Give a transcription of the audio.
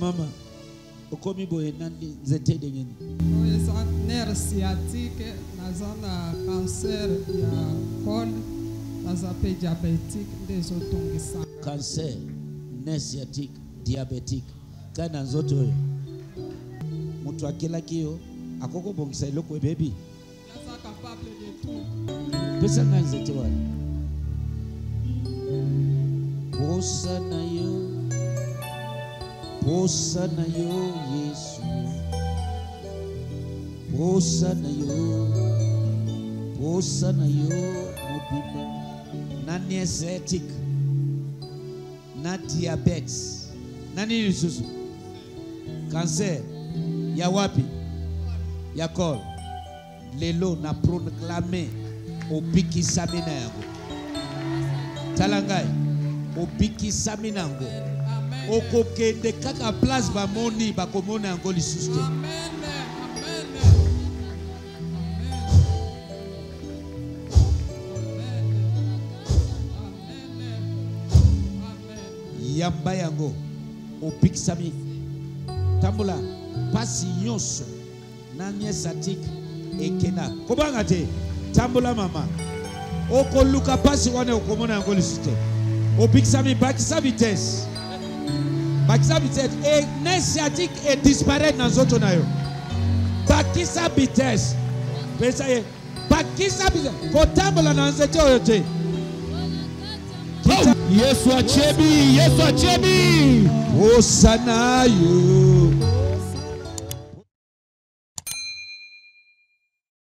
Mama, ukomi boye nandi nzete dengeni. Oya nerve sciatique, nazana cancer ya col, nazape diabetic ndezotongisa. Cancer, nerve sciatique, diabetic. Kana nzoto yo. Mutu akela kiyo, akoko bongisa eloko baby. Naza capable de tout. Pesa na nzete wale. Hosanna yo Yesu, Hosanna yo Mobimba, nani esetic, na diabetes, nani yususu, cancer, ya wapi, ya kol, lelo na proclame, obiki samina yango, talangai. Obiki saminango. Okoke de kaka place ba moni ba komona ngo lisuste. Amen. Yamba yango. Obiki sami. Tambula pasi nyonso na nyesatik ekena. Kobanga te. Tambula mama. Okoluka pasi wane okomona ngo lisuste. Au Pixami, Bakisa vitesse, et l'initiatique est disparaître dans notre tonaille. Bakisa vitesse, mais ça y est, Bakisa vitesse, Kotambola dans cette théorie. Yesu Achebi, Hosanna yo.